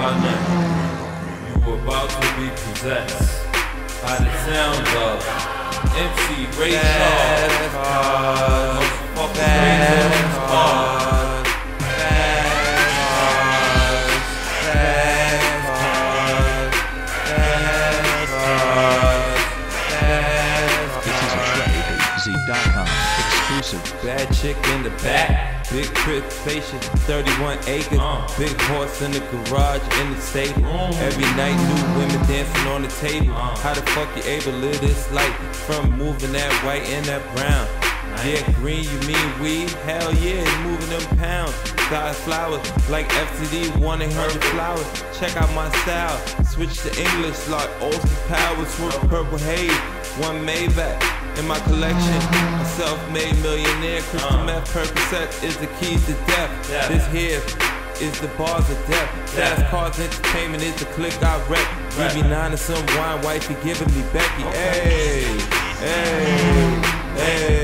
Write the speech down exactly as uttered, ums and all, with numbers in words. partner, you about to be possessed by the sounds of M C Ray Charles. This is a Z dot com. Bad chick in the back, big crib, spacious, thirty-one acres, uh, big horse in the garage, in the stable. Mm. Every night, new women dancing on the table. Uh, How the fuck you able to live this life from moving that white and that brown? Nice. Yeah, green, you mean weed? Hell yeah, it's moving them pounds. Got flowers like F T D, one eight hundred flowers. Check out my style, switch to English like Ulster powers with purple haze, one Maybach. In my collection, a self-made millionaire. Crystal uh, meth, Percocet is the keys to death. Yeah. This here is the bars of death. Yeah. Fast cars, entertainment is the click I wreck. Right. We be nine to some wine, wifey giving me Becky. Okay. Hey, hey, hey.